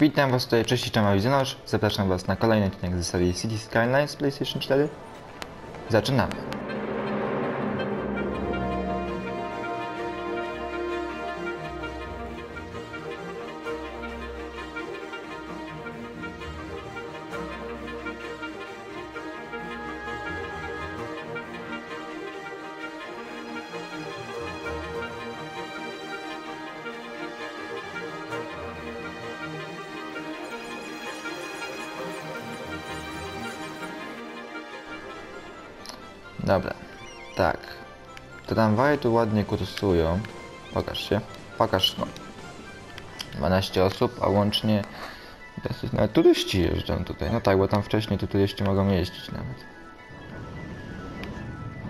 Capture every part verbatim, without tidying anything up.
Witam Was tutaj, cześć, jestem Awizonosz. Zapraszam Was na kolejny odcinek z serii Cities Skylines z PlayStation cztery. Zaczynamy! Dobra, tak. Tramwaje tu ładnie kursują. Pokaż się. Pokaż, no. dwanaście osób, a łącznie... Dosyć, nawet turyści jeżdżą tutaj. No tak, bo tam wcześniej tu turyści mogą jeździć nawet.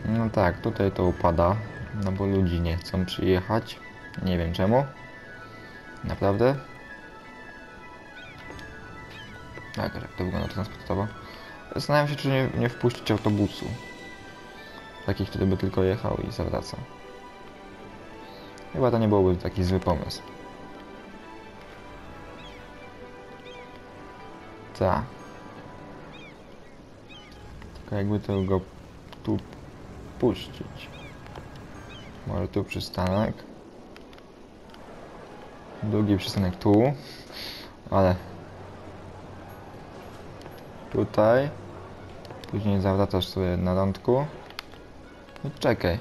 No tak, tutaj to upada. No bo ludzi nie chcą przyjechać. Nie wiem czemu. Naprawdę. Tak, jak to wygląda transportowo. Zastanawiam się, czy nie, nie wpuścić autobusu. Takich, który by tylko jechał i zawracał. Chyba to nie byłby taki zły pomysł. Tak. Tylko jakby to go tu puścić. Może tu przystanek. Drugi przystanek tu. Ale... Tutaj. Później zawracasz sobie na rądku. No czekaj.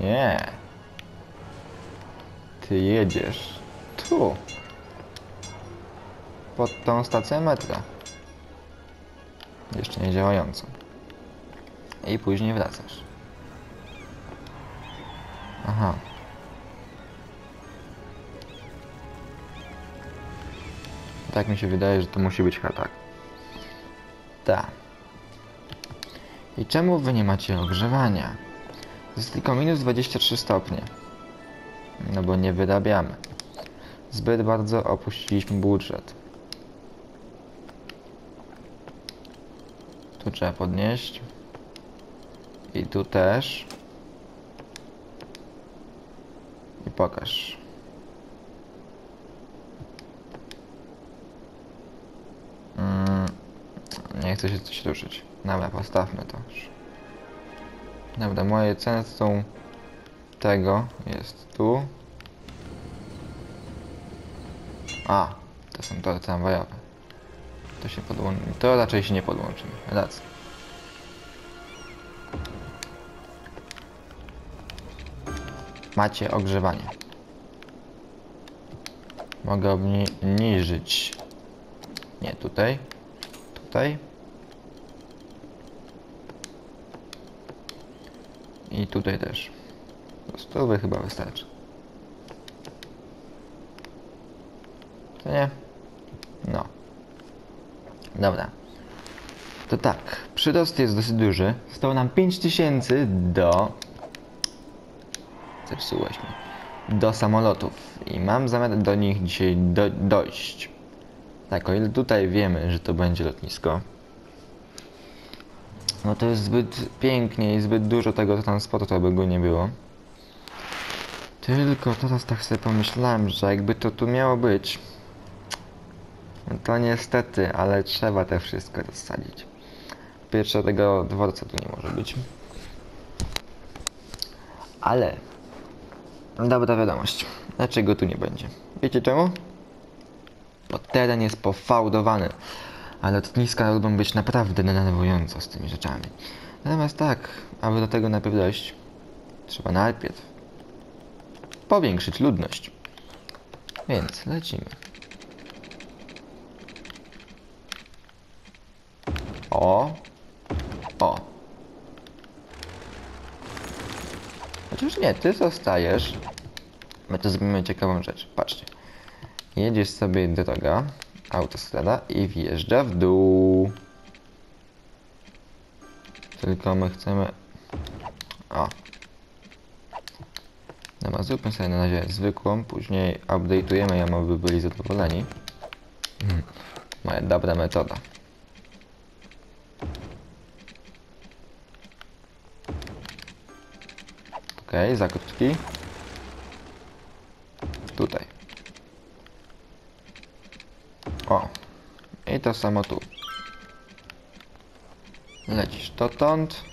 Nie. Ty jedziesz tu. Pod tą stację metra. Jeszcze nie działającą. I później wracasz. Aha. Tak mi się wydaje, że to musi być chata. Tak. I czemu wy nie macie ogrzewania? To jest tylko minus dwadzieścia trzy stopnie. No bo nie wyrabiamy. Zbyt bardzo opuściliśmy budżet. Tu trzeba podnieść. I tu też. I pokaż. Mm, nie chcę się coś ruszyć. Dobra, postawmy to już. Dobra, moje ceny są tego, jest tu. A, to są tory tramwajowe. To się podłączy. To raczej się nie podłączymy. Racja. Macie ogrzewanie. Mogę obniżyć. Nie, tutaj. Tutaj. I tutaj też. Do stówy chyba wystarczy. To nie? No. Dobra. To tak. Przyrost jest dosyć duży. Zostało nam pięć tysięcy do... Zepsułeś mnie. Do samolotów. I mam zamiar do nich dzisiaj do, dojść. Tak, o ile tutaj wiemy, że to będzie lotnisko. No to jest zbyt pięknie i zbyt dużo tego transportu, aby go nie było. Tylko teraz tak sobie pomyślałem, że jakby to tu miało być, no to niestety, ale trzeba te wszystko rozsadzić. Pierwsze tego dworca tu nie może być. Ale dobra wiadomość. Dlaczego tu nie będzie? Wiecie czemu? Bo teren jest pofałdowany. Ale lotniska mogą być naprawdę denerwujące z tymi rzeczami. Natomiast tak, aby do tego najpierw dojść, trzeba najpierw powiększyć ludność. Więc lecimy. O! O! Chociaż nie, ty zostajesz. My to zrobimy ciekawą rzecz. Patrzcie. Jedziesz sobie droga. Autostrada i wjeżdża w dół. Tylko my chcemy... O. Dobra, zróbmy sobie na razie zwykłą, później update'ujemy ją, aby byli zadowoleni. Hmm. Moja dobra metoda. Okej, okay, za krótki. tutaj. O. I to samo tu. Lecisz dotąd.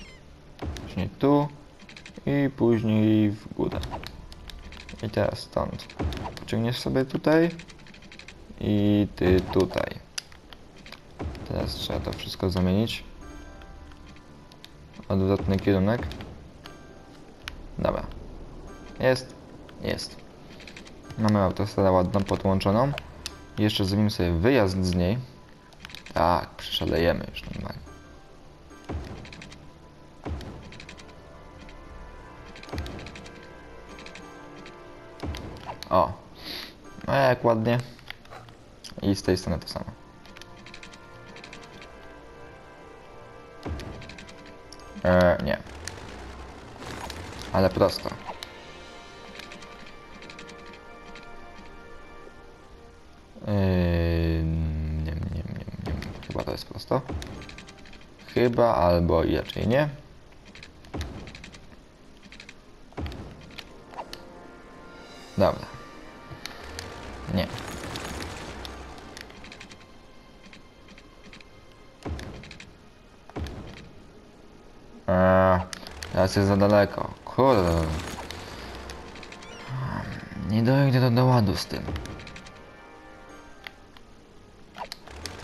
Później tu. I później w górę. I teraz stąd. Pociągniesz sobie tutaj. I ty tutaj. Teraz trzeba to wszystko zamienić. Odwrotny kierunek. Dobra. Jest. Jest. Mamy autostradę ładną, podłączoną. Jeszcze zrobimy sobie wyjazd z niej. Tak, przeszalejemy już normalnie. O. No jak ładnie. I z tej strony to samo. Eee, nie. Ale prosto. Yy, nie, nie, nie, nie, chyba to jest prosto. Chyba, albo i raczej nie. Dobra. Nie. Eee, teraz jest za daleko. Kurde. Nie dojdę do, do ładu z tym.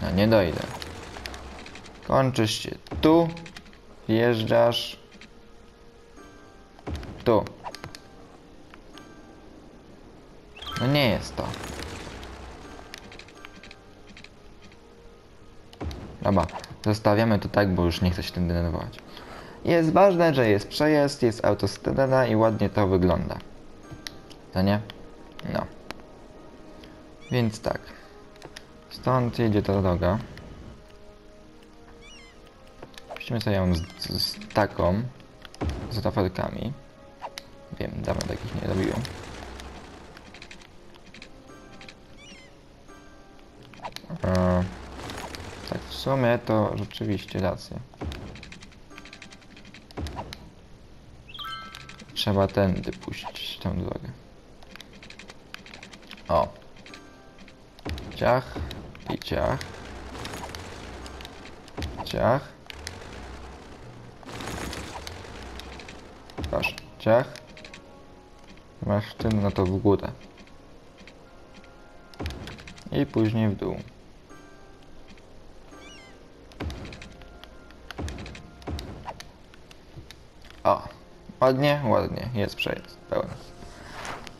No nie dojdę. Kończysz się tu. Wjeżdżasz. Tu. No nie jest to. Dobra. Zostawiamy to tak, bo już nie chcę się tym denerwować. Jest ważne, że jest przejazd, jest autostrada i ładnie to wygląda. To nie? No. Więc tak. Stąd jedzie ta droga. Puścimy sobie ją z, z, z taką. Z rafelkami. Wiem, dawno takich nie robiłem. E, tak w sumie to rzeczywiście racja. Trzeba tędy puścić tę drogę. O. Ciach. I ciach. Ciach. Masz ciach. Masz tym, no to w górę. I później w dół. O. Ładnie, ładnie. Jest przejazd. Pełna.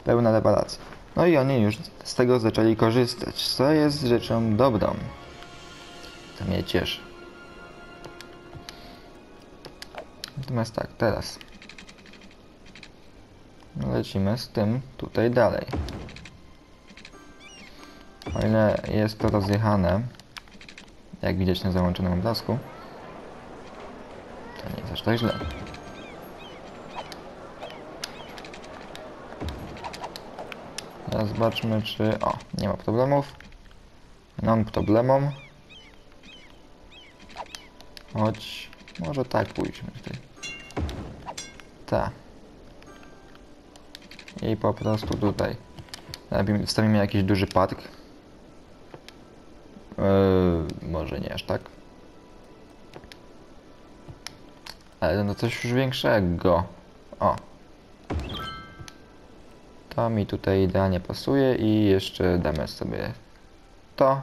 Pełna reparacja. No i oni już z tego zaczęli korzystać, co jest rzeczą dobrą. To mnie cieszy. Natomiast tak, teraz lecimy z tym tutaj dalej. O ile jest to rozjechane, jak widać na załączonym obrazku, to nie jest aż tak źle. Teraz zobaczmy, czy... O, nie ma problemów. Non problemom. Choć... Może tak pójdźmy tutaj. Ta. I po prostu tutaj. Robimy, wstawimy jakiś duży park. Yy, może nie aż tak. Ale no coś już większego. O. To mi tutaj idealnie pasuje i jeszcze damy sobie to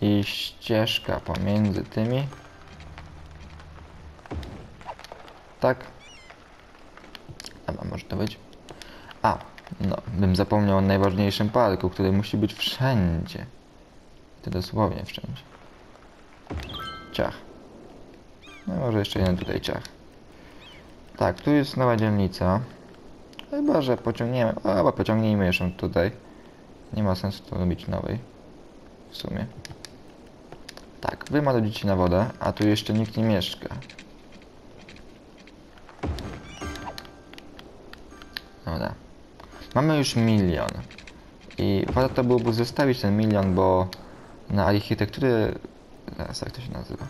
i ścieżka pomiędzy tymi, tak, a może to być, a no bym zapomniał o najważniejszym parku, który musi być wszędzie, to dosłownie wszędzie. Ciach. No i może jeszcze jeden tutaj ciach. Tak, tu jest nowa dzielnica. Chyba, że pociągniemy, albo pociągnijmy jeszcze tutaj. Nie ma sensu to robić nowej. W sumie. Tak, wy ma do dzieci na wodę, a tu jeszcze nikt nie mieszka. Dobra. Mamy już milion. I warto byłoby zostawić ten milion, bo na architektury... Zaraz, jak to się nazywa?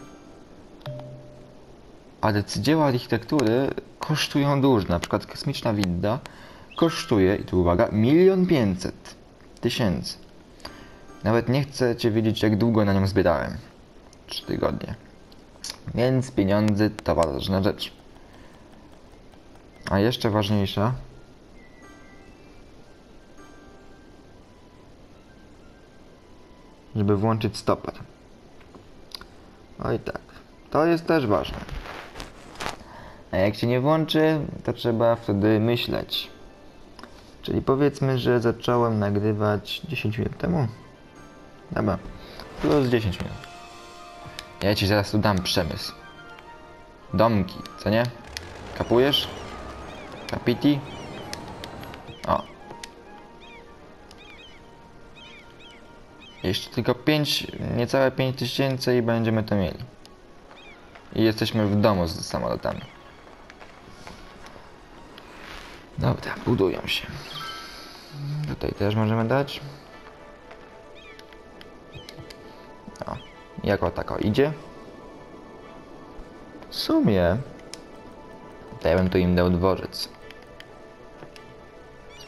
Ale dzieła architektury kosztują dużo, na przykład kosmiczna widda kosztuje, i tu uwaga, milion pięćset tysięcy. Nawet nie chcecie wiedzieć, jak długo na nią zbierałem. trzy tygodnie. Więc pieniądze to ważna rzecz. A jeszcze ważniejsza... żeby włączyć stopę. Oj tak. To jest też ważne. A jak się nie włączy, to trzeba wtedy myśleć. Czyli powiedzmy, że zacząłem nagrywać dziesięć minut temu. Dobra. Plus dziesięć minut. Ja ci zaraz tu dam przemysł. Domki, co nie? Kapujesz? Kapiti? O. Jeszcze tylko pięć, niecałe pięć tysięcy i będziemy to mieli. I jesteśmy w domu z samolotami. Dobra, budują się. Tutaj też możemy dać. O, jako tako idzie. W sumie... to ja bym tu im dał dworzec.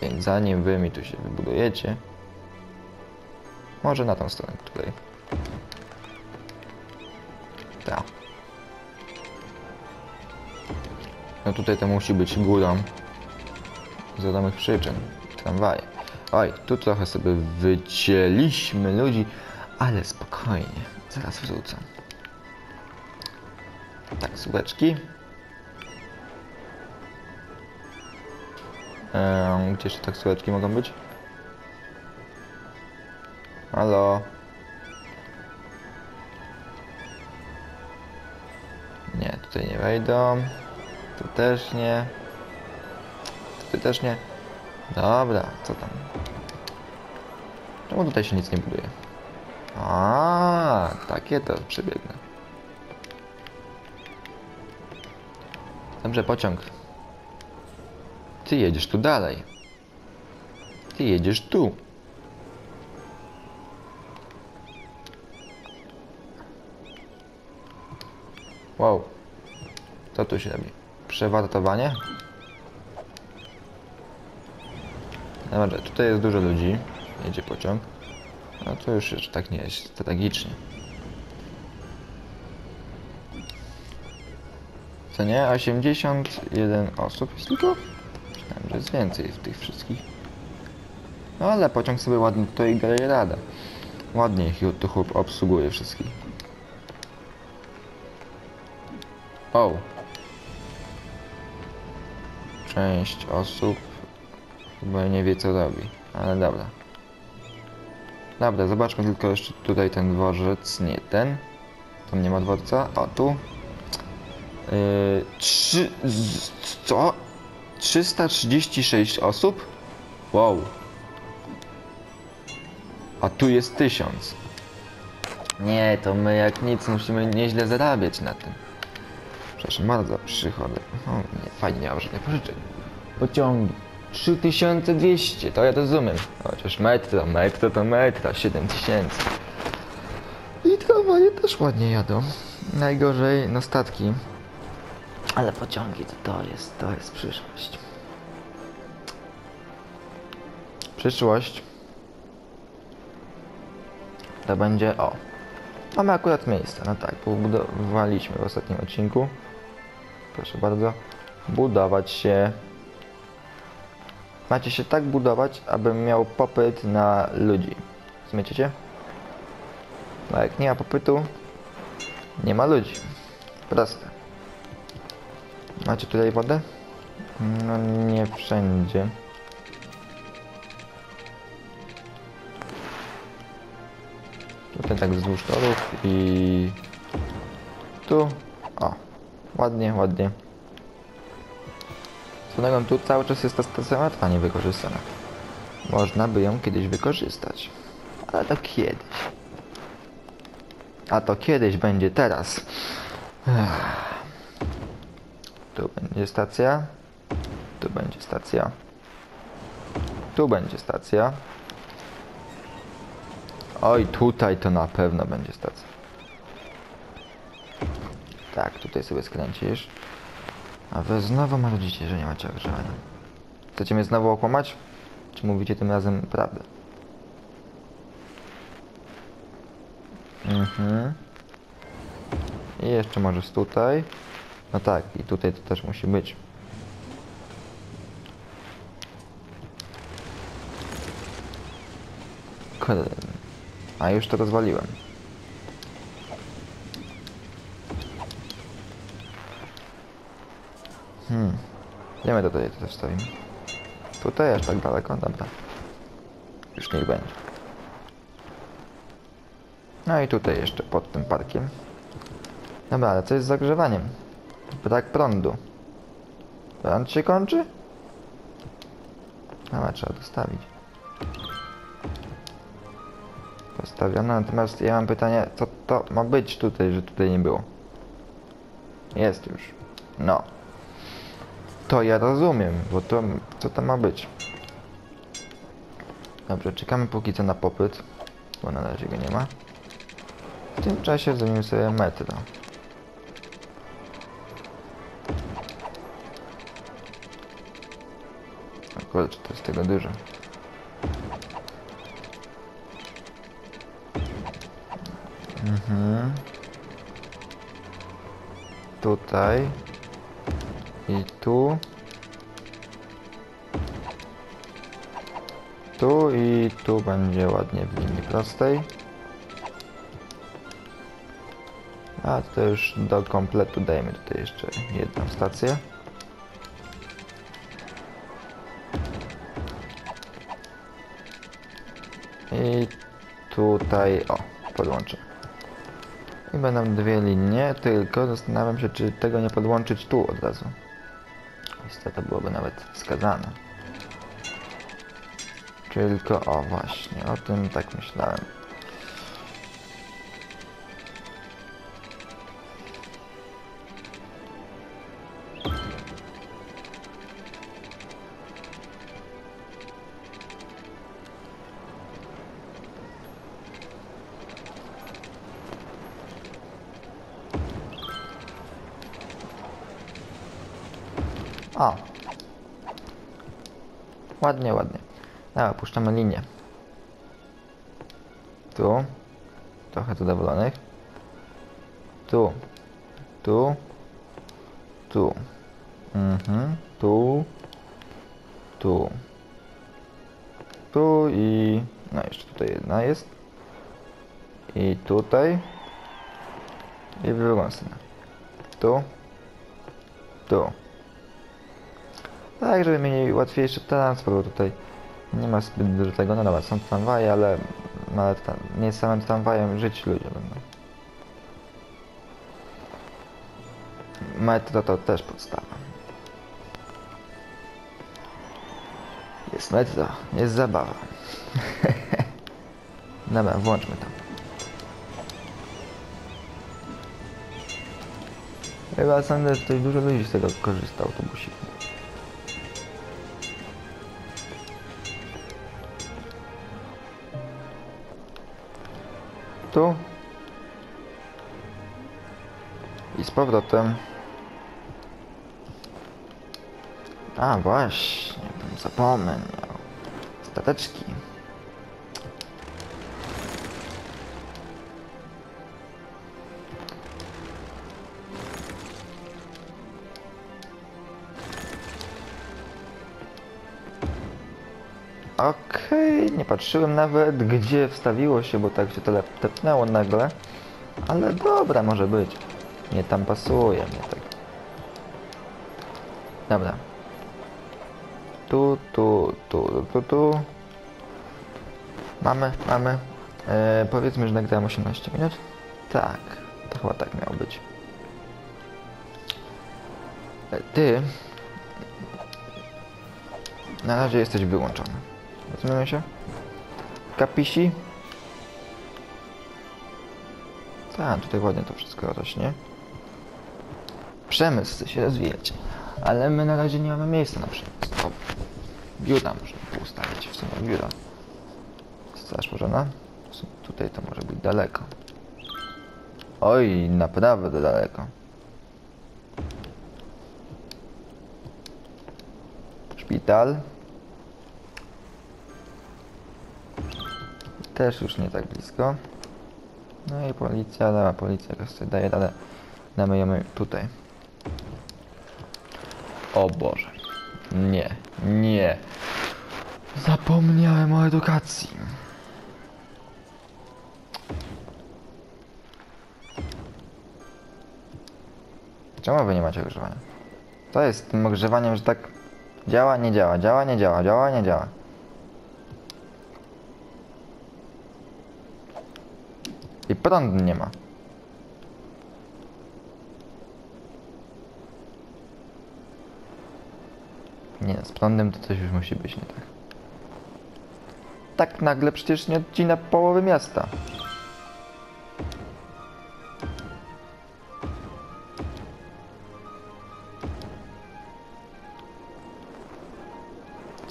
Więc zanim wy mi tu się wybudujecie... może na tą stronę tutaj. Tak. No tutaj to musi być górą. Z wiadomych przyczyn. Tramwaje. Oj, tu trochę sobie wycięliśmy ludzi, ale spokojnie. Zaraz wrócę. Tak, słupeczki. Eee, gdzie jeszcze tak słupeczki mogą być? Halo? Nie, tutaj nie wejdą. Tu też nie. Tutaj też nie. Dobra, co tam? Czemu tutaj się nic nie buduje? A, takie to przebiegnę. Dobrze, pociąg. Ty jedziesz tu dalej. Ty jedziesz tu. Wow, co tu się robi? Przewartowanie? Dobra, tutaj jest dużo ludzi. Jedzie pociąg. No to już, już tak nie jest strategicznie. Co nie? osiemdziesiąt jeden osób jest tylko? Myślałem, że jest więcej w tych wszystkich. No ale pociąg sobie ładnie tutaj daje radę. Ładnie tu chłop obsługuje wszystkich. O! Część osób chyba nie wie co robi, ale dobra. Dobra, zobaczmy tylko jeszcze tutaj ten dworzec, nie ten. Tam nie ma dworca, o tu. Yy, trzy... co? trzysta trzydzieści sześć osób? Wow! A tu jest tysiąc. Nie, to my jak nic musimy nieźle zarabiać na tym. Proszę bardzo, przychody. O, nie, fajnie, nie mam żadnych pożyczeń. Pociągi. trzy tysiące dwieście, to ja to rozumiem. Chociaż metro, metro to metro, siedem tysięcy. I tramwaje też ładnie jadą. Najgorzej na statki. Ale pociągi to, to jest, to jest przyszłość. Przyszłość. To będzie, o. Mamy akurat miejsca, no tak, budowaliśmy w ostatnim odcinku. Proszę bardzo, budować się. Macie się tak budować, abym miał popyt na ludzi. Zmieciecie? No jak nie ma popytu, nie ma ludzi. Proste. Macie tutaj wodę? No nie wszędzie. Tutaj tak wzdłuż torów i... tu. O. Ładnie, ładnie. Zresztą tu cały czas jest ta sama tła niewykorzystana. Można by ją kiedyś wykorzystać. Ale to kiedyś. A to kiedyś będzie teraz. Tu będzie stacja. Tu będzie stacja. Tu będzie stacja. Oj, tutaj to na pewno będzie stacja. Tak, tutaj sobie skręcisz. A wy znowu marudzicie, że nie macie ogrzewania. Chcecie mnie znowu okłamać? Czy mówicie tym razem prawdę? Mhm. I jeszcze możesz tutaj. No tak, i tutaj to też musi być. Kurde. A już to rozwaliłem. Hmm. Idziemy do tutaj, to też stoimy. Tutaj aż tak daleko, dobra. Już niech będzie. No i tutaj jeszcze pod tym parkiem. Dobra, ale co jest z zagrzewaniem? Brak prądu. Prąd się kończy? Dobra, trzeba dostawić. Postawiono, natomiast ja mam pytanie, co to ma być tutaj, że tutaj nie było? Jest już. No. To ja rozumiem, bo to... co to ma być? Dobrze, czekamy póki co na popyt, bo na razie go nie ma. W tym czasie zrobimy sobie metro. Kurczę, to jest tego dużo. Mhm. Tutaj. I tu. Tu i tu będzie ładnie w linii prostej. A to już do kompletu dajmy tutaj jeszcze jedną stację. I tutaj, o, podłączę. I będą dwie linie, tylko zastanawiam się, czy tego nie podłączyć tu od razu. To byłoby nawet wskazane. Tylko, o właśnie, o tym tak myślałem. O! Ładnie, ładnie. Dobra, puszczamy linię. Tu. Trochę zadowolonych. Tu. Tu. Tu. Mhm. Tu. Tu. Tu i... no jeszcze tutaj jedna jest. I tutaj. I w drugą stronę. Tu. Tu. Tak, żeby mieli łatwiejszy transport, bo tutaj nie ma zbyt dużo tego, no dobra, są tramwaje, ale, ale tam, nie samym tramwajem żyć ludzie będą. Metro to też podstawa. Jest metro, jest zabawa. Dobra, włączmy to. Chyba sądzę, że dużo ludzi z tego korzysta, autobusiku. Tu. I z powrotem. A właśnie, bym zapomniał. Stateczki. Okej, okay, nie patrzyłem nawet gdzie wstawiło się, bo tak się to tepnęło nagle. Ale dobra, może być. Nie tam pasuje, nie tak. Dobra. Tu, tu, tu, tu, tu. Mamy, mamy. E, powiedzmy, że nagrałem osiemnaście minut. Tak, to chyba tak miało być. E, ty. Na razie jesteś wyłączony. Rozumiemy się? Kapisi? Tak, tutaj ładnie to wszystko rośnie. Przemysł chce się rozwijać. Ale my na razie nie mamy miejsca na przemysł. O, biura można poustawić. W sumie biura. Straż pożarna? Tutaj to może być daleko. Oj, naprawdę daleko. szpital. Też już nie tak blisko. No i policja, dała policja, to sobie daje radę. Damy ją tutaj. O Boże. Nie, nie. Zapomniałem o edukacji. Czemu wy nie macie ogrzewania? To jest tym ogrzewaniem, że tak działa, nie działa, działa, nie działa, działa, nie działa. I prądu nie ma. Nie, z prądem to coś już musi być nie tak. Tak nagle przecież nie odcina połowy miasta.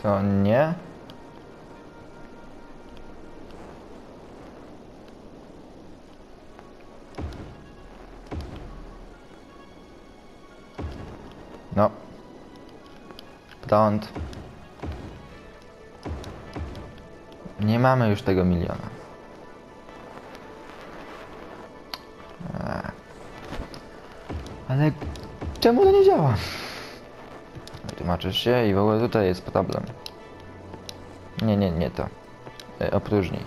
To nie. No. Prąd. Nie mamy już tego miliona. Eee. Ale czemu to nie działa? Tłumaczysz się i w ogóle tutaj jest problem. Nie, nie, nie to. E, opróżnij.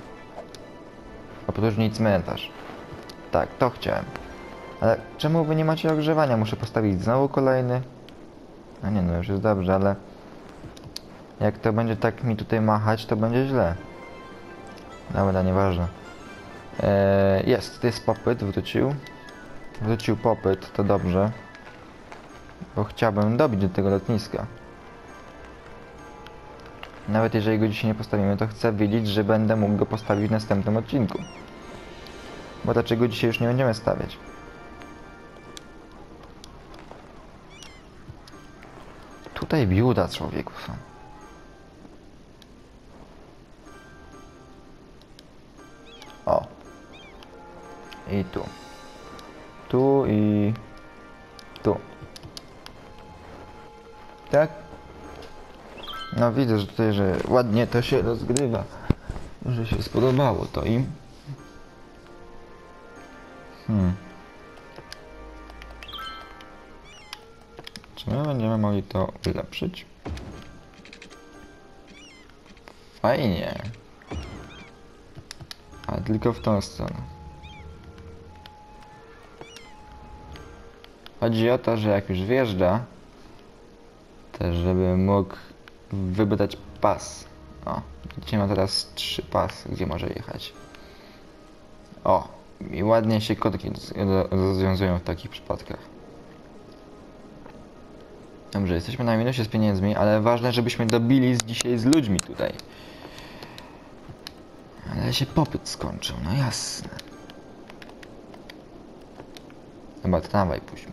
Opróżnij cmentarz. Tak, to chciałem. Ale czemu wy nie macie ogrzewania? Muszę postawić znowu kolejny. No nie, no już jest dobrze, ale... Jak to będzie tak mi tutaj machać, to będzie źle. Dobra, nieważne. Eee, jest, to jest popyt, wrócił. Wrócił popyt, to dobrze. Bo chciałbym dobić do tego lotniska. Nawet jeżeli go dzisiaj nie postawimy, to chcę wiedzieć, że będę mógł go postawić w następnym odcinku. Bo dlaczego dzisiaj już nie będziemy stawiać? Tutaj biuda człowieków są. O. I tu. Tu i... Tu. Tak? No widzę, że tutaj, że ładnie to się rozgrywa. Że się spodobało to im. Hmm. Czy my będziemy mogli to ulepszyć? Fajnie. A tylko w tą stronę. Chodzi o to, że jak już wjeżdża, też żeby mógł wybrać pas. O, gdzie ma teraz trzy pasy, gdzie może jechać. O, i ładnie się kotki rozwiązują w takich przypadkach. Dobrze, jesteśmy na minusie z pieniędzmi, ale ważne, żebyśmy dobili z dzisiaj z ludźmi tutaj. Ale się popyt skończył, no jasne. Chyba tramwaj pójdźmy.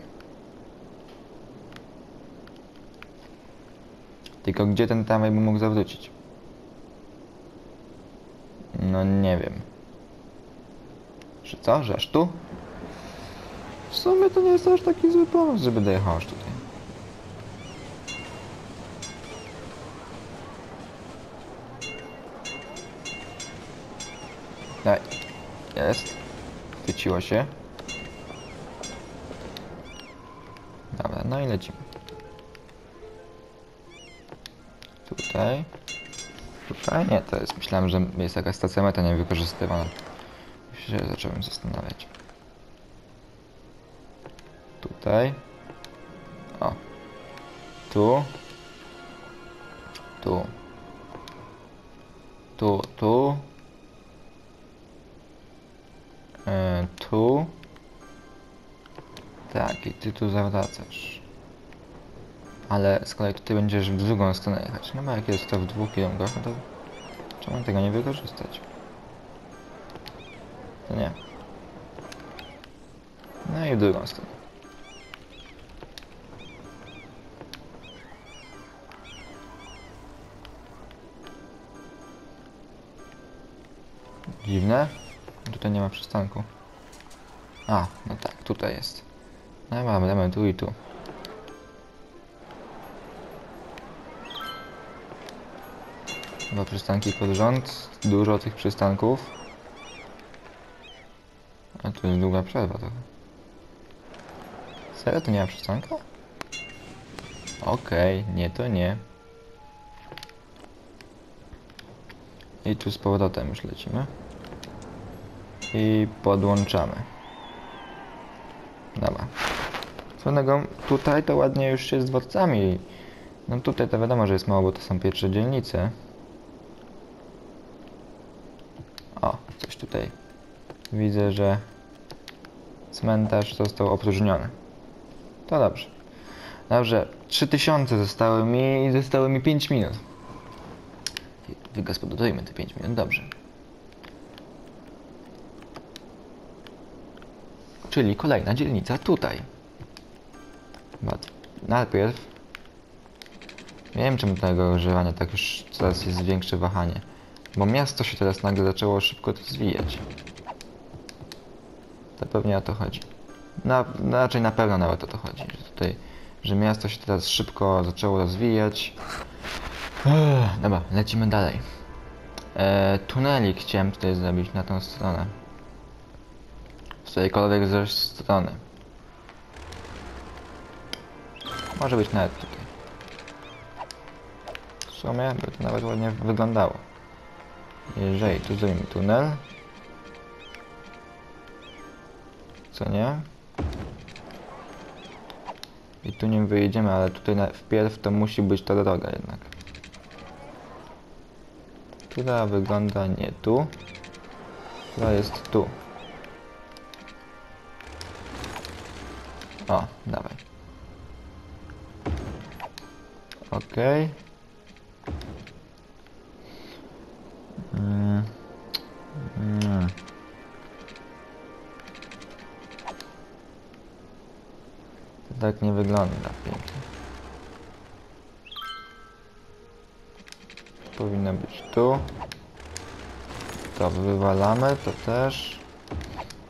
Tylko gdzie ten tramwaj by mógł zawrócić? No nie wiem. Czy co? Że aż tu? W sumie to nie jest aż taki zły pomysł, żeby dojechał aż tutaj. Daj. Jest. Chwyciło się. Dobra, no i lecimy. Tutaj. Tutaj nie, to jest. Myślałem, że jest taka stacja meta niewykorzystywana. Już się zacząłem zastanawiać. Tutaj. O. Tu. Tu. Tu, tu. Yy, tu. Tak, i ty tu zawracasz. Ale z kolei tutaj będziesz w drugą stronę jechać. No bo jak jest to w dwóch kierunkach, no to czemu tego nie wykorzystać? To nie. No i w drugą stronę. Dziwne. Tutaj nie ma przystanku. A, no tak, tutaj jest. No mamy, mamy tu i tu. Dwa przystanki pod rząd. Dużo tych przystanków. A tu jest długa przerwa trochę. Serio to nie ma przystanka? Okej, okay, nie to nie. I tu z powrotem już lecimy. I podłączamy. Dobra. Swoją drogą, tutaj to ładnie już się z dworcami. No tutaj to wiadomo, że jest mało, bo to są pierwsze dzielnice. O, coś tutaj. Widzę, że cmentarz został opróżniony. To dobrze. Dobrze, trzy tysiące zostały mi i zostały mi pięć minut. Wygospodarujmy te pięć minut, dobrze. Czyli kolejna dzielnica tutaj. Najpierw... Nie wiem, czemu tego używania tak już teraz jest większe wahanie. Bo miasto się teraz nagle zaczęło szybko rozwijać. To pewnie o to chodzi. Na, raczej na pewno nawet o to chodzi. Że, tutaj, że miasto się teraz szybko zaczęło rozwijać. Uff, dobra, lecimy dalej. E, tunelik chciałem tutaj zrobić na tą stronę. Z którejkolwiek ze strony. Może być nawet tutaj. W sumie by to nawet ładnie wyglądało. Jeżeli tu zrobimy tunel. Co nie? I tu nim wyjedziemy, ale tutaj na, wpierw to musi być ta droga jednak. Która wygląda nie tu. Która jest tu. O, dawaj. Okej. Okay. Mm. Mm. To tak nie wygląda pięknie. Powinno być tu. To wywalamy, to też.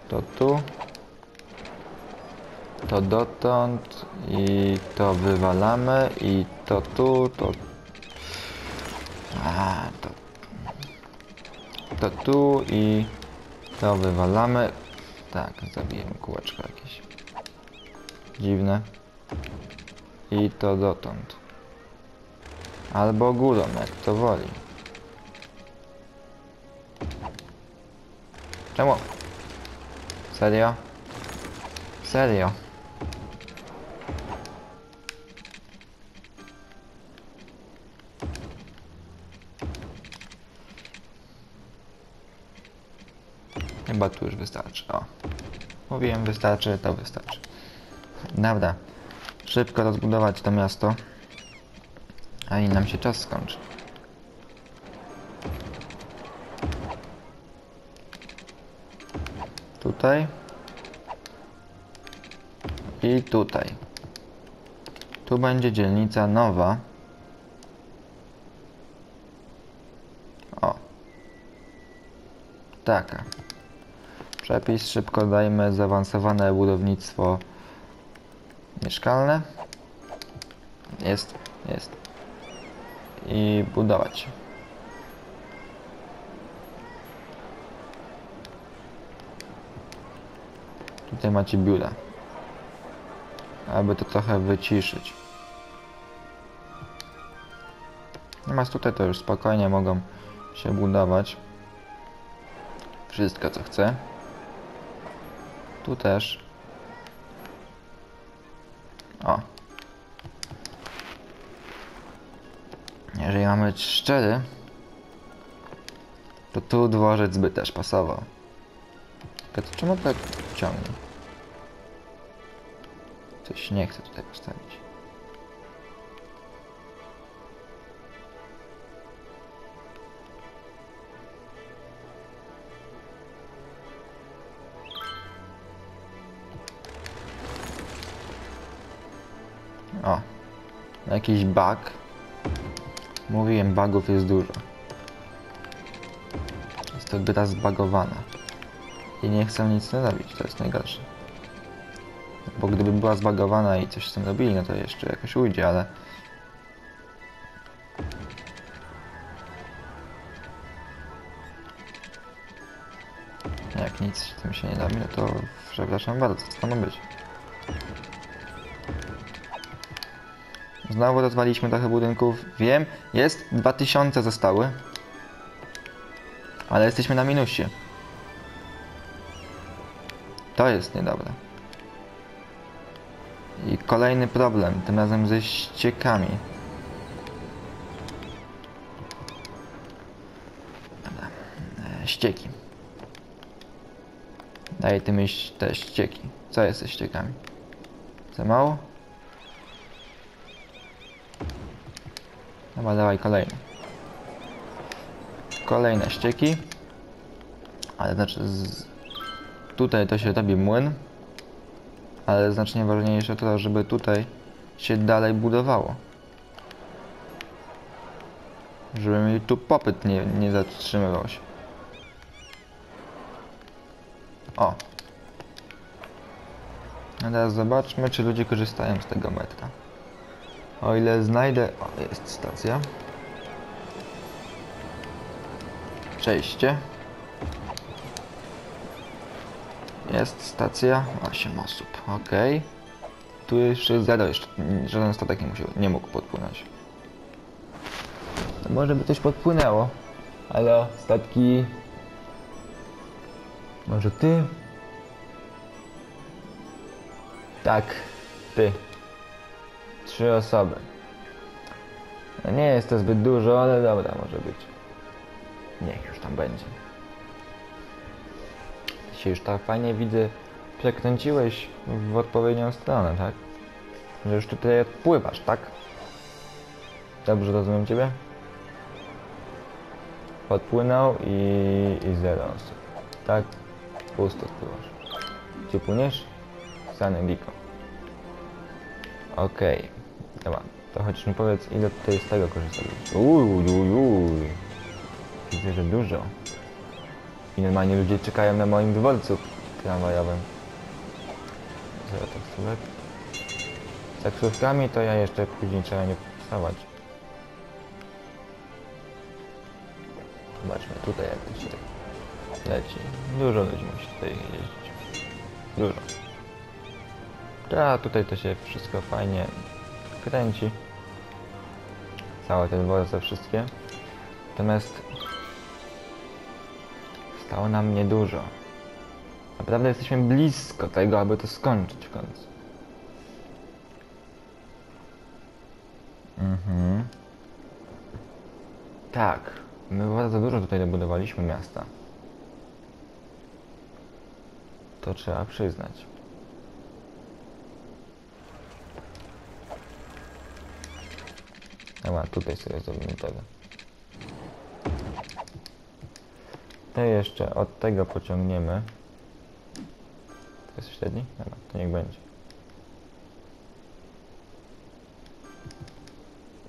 To tu. To dotąd. I to wywalamy. I to tu, to... A, to... To tu i... To wywalamy. Tak, zabiłem kółeczko jakieś. Dziwne. I to dotąd. Albo górą, jak to woli. Czemu? Serio? Serio? Chyba tu już wystarczy. O. Mówiłem, wystarczy, to wystarczy. Dobra. Szybko rozbudować to miasto. A i nam się czas skończy. Tutaj. I tutaj. Tu będzie dzielnica nowa. O. Taka. Przepis szybko dajmy zaawansowane budownictwo mieszkalne. Jest, jest. I budować. Tutaj macie biura. Aby to trochę wyciszyć. Natomiast tutaj to już spokojnie mogą się budować. Wszystko co chce. Tu też. O. Jeżeli mamy być szczery, to tu dworzec by też pasował. To czemu tak ciągnie? Coś nie chcę tutaj postawić. O, jakiś bug. Mówiłem, bugów jest dużo. Jest to gra zbugowana. I nie chcę nic zrobić, to jest najgorsze. Bo gdyby była zbugowana i coś z tym robili, no to jeszcze jakoś ujdzie, ale... Jak nic w tym się nie da, no to przepraszam bardzo, co to ma być. Znowu rozwaliśmy trochę budynków. Wiem, jest dwa tysiące zostały. Ale jesteśmy na minusie. To jest niedobre. I kolejny problem, tym razem ze ściekami. Dobra, ścieki. Daj ty myśl te ścieki. Co jest ze ściekami? Za mało? Dobra, dawaj kolejne. Kolejne ścieki. Ale znaczy z... tutaj to się robi młyn. Ale znacznie ważniejsze to, żeby tutaj się dalej budowało. Żeby mi tu popyt nie, nie zatrzymywał się. O. A teraz zobaczmy, czy ludzie korzystają z tego metra. O ile znajdę... O, jest stacja. Przejście. Jest stacja, osiem osób, ok. Tu jeszcze zero, jeszcze żaden statek nie, musiał, nie mógł podpłynąć. Może by coś podpłynęło, ale statki... Może ty? Tak, ty. Trzy osoby. No nie jest to zbyt dużo, ale dobra, może być. Niech już tam będzie. Się już tak fajnie widzę, przekręciłeś w odpowiednią stronę, tak? Że już tutaj odpływasz, tak? Dobrze rozumiem ciebie? Podpłynął i, i zero osób. Tak? Pusto odpływasz. Gdzie płyniesz? Sany Giko. Okej. Okay. Dobra, to chociaż mi powiedz, ile tutaj z tego korzystasz. Uj, uj, uj. Widzę, że dużo. I normalnie ludzie czekają na moim dworcu tramwajowym. Zero taksówek. Z taksówkami to ja jeszcze później trzeba nie wstawać. Zobaczmy tutaj, jak to się leci. Dużo ludzi musi tutaj jeździć. Dużo. A tutaj to się wszystko fajnie kręci. Całe te dworce wszystkie. Natomiast stało nam niedużo. Naprawdę jesteśmy blisko tego, aby to skończyć w końcu. Mhm. Tak. My bardzo dużo tutaj dobudowaliśmy miasta. To trzeba przyznać. Dobra, tutaj sobie zrobimy tego. To jeszcze od tego pociągniemy. To jest średni? Dobra, to niech będzie.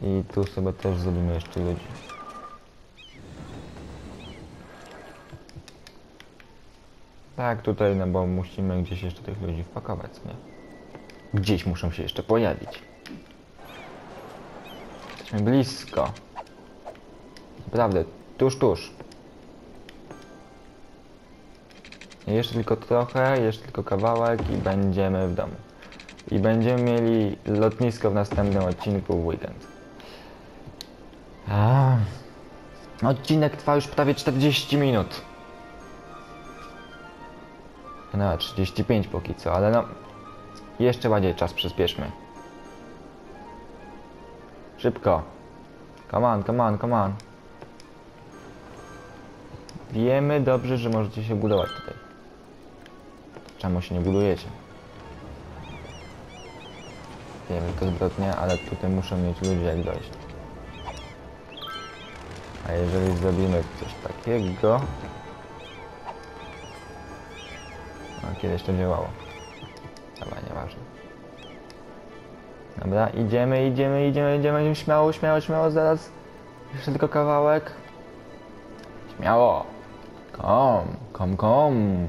I tu sobie też zrobimy jeszcze ludzi. Tak, tutaj, no bo musimy gdzieś jeszcze tych ludzi wpakować, nie? Gdzieś muszą się jeszcze pojawić. Jesteśmy blisko. Naprawdę, tuż, tuż. Jeszcze tylko trochę, jeszcze tylko kawałek i będziemy w domu. I będziemy mieli lotnisko w następnym odcinku w weekend. A, odcinek trwa już prawie czterdzieści minut. No, trzydzieści pięć póki co, ale no... Jeszcze bardziej czas przyspieszmy. Szybko. Come on, come on, come on. Wiemy dobrze, że możecie się budować tutaj. Czemu się nie budujecie? Wiem, że to zbrodnia, ale tutaj muszą mieć ludzi jak dojść. A jeżeli zrobimy coś takiego... No, kiedyś to działało. Dobra, nieważne. Dobra, idziemy, idziemy, idziemy, idziemy. Śmiało, śmiało, śmiało, zaraz. Jeszcze tylko kawałek. Śmiało. Kom, kom, kom. Mm,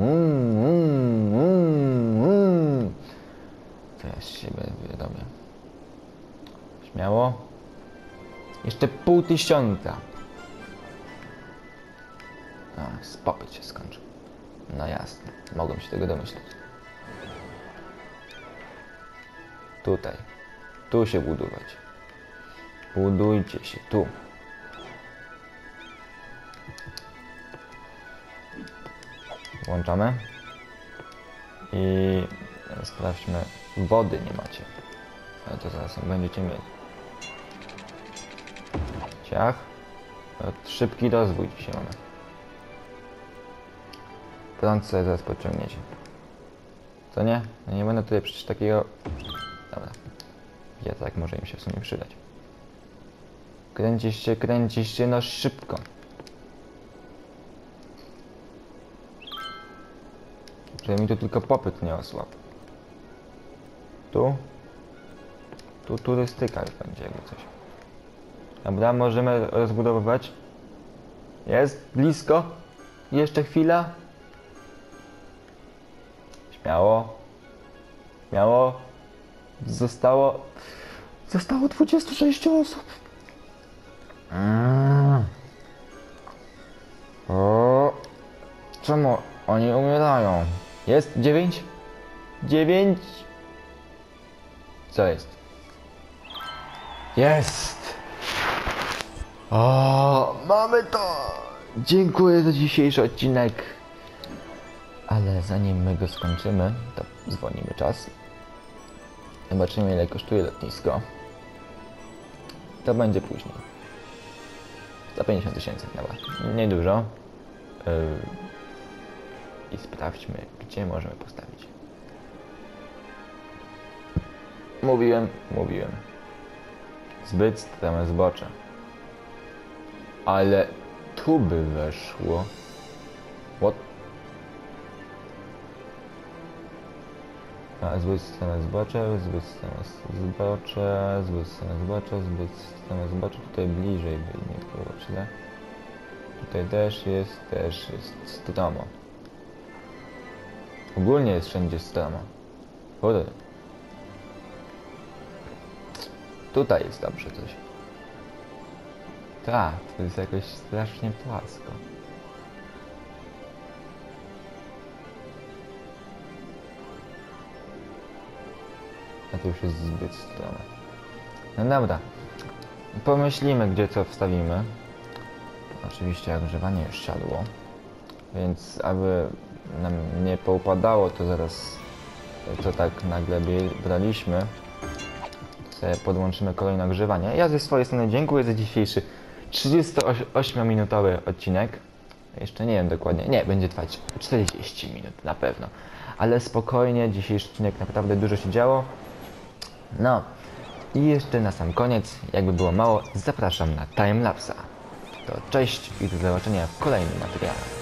mm, mm, mm, mm. Teraz się wyrobię. Śmiało. Jeszcze pół tysiąca. A, popyt się skończył. No jasne, mogłem się tego domyśleć. Tutaj. Tu się budować. Budujcie się tu. Włączamy. I sprawdźmy. Wody nie macie. Ale to zaraz będziecie mieli. Ciach. Szybki rozwój dzisiaj mamy. Prąd sobie zaraz podciągniecie. Co nie? No nie będę tutaj przecież takiego... Dobra. Ja tak, może im się w sumie przydać. Kręcisz się, kręcisz się, no szybko. Żeby mi tu tylko popyt nie osłabł. Tu? Tu turystyka już będzie jakby coś. Dobra, możemy rozbudowywać. Jest blisko. Jeszcze chwila. Śmiało. Śmiało. Zostało... Zostało dwadzieścia sześć osób. Mm. O. Czemu oni umierają? Jest dziewięć? dziewięć? Co jest? Jest! O, mamy to! Dziękuję za dzisiejszy odcinek. Ale zanim my go skończymy, to zwolnimy czas. Zobaczymy, ile kosztuje lotnisko. To będzie później. Za pięćdziesiąt tysięcy chyba. Niedużo. Yy. I sprawdźmy, gdzie możemy postawić. Mówiłem, mówiłem. Zbyt strome zbocze. Ale tu by weszło. What? A, zbyt strome zbocze, zbyt strome zbocze, zbyt strome zbocze, zbyt strome zbocze. Tutaj bliżej by nie było, źle. Tutaj też jest, też jest stromo. Ogólnie jest wszędzie stromo. Kurde. Tutaj jest dobrze coś. Tak, to jest jakoś strasznie płasko. A to już jest zbyt strome. No dobra. Pomyślimy, gdzie co wstawimy. Oczywiście ogrzewanie już siadło. Więc aby nam nie poupadało, to zaraz to tak nagle braliśmy. Podłączymy kolejne ogrzewanie. Ja ze swojej strony dziękuję za dzisiejszy trzydziestoośmiominutowy odcinek. Jeszcze nie wiem dokładnie. Nie, będzie trwać czterdzieści minut na pewno. Ale spokojnie, dzisiejszy odcinek naprawdę dużo się działo. No i jeszcze na sam koniec, jakby było mało, zapraszam na timelapsa. To cześć i do zobaczenia w kolejnym materiale.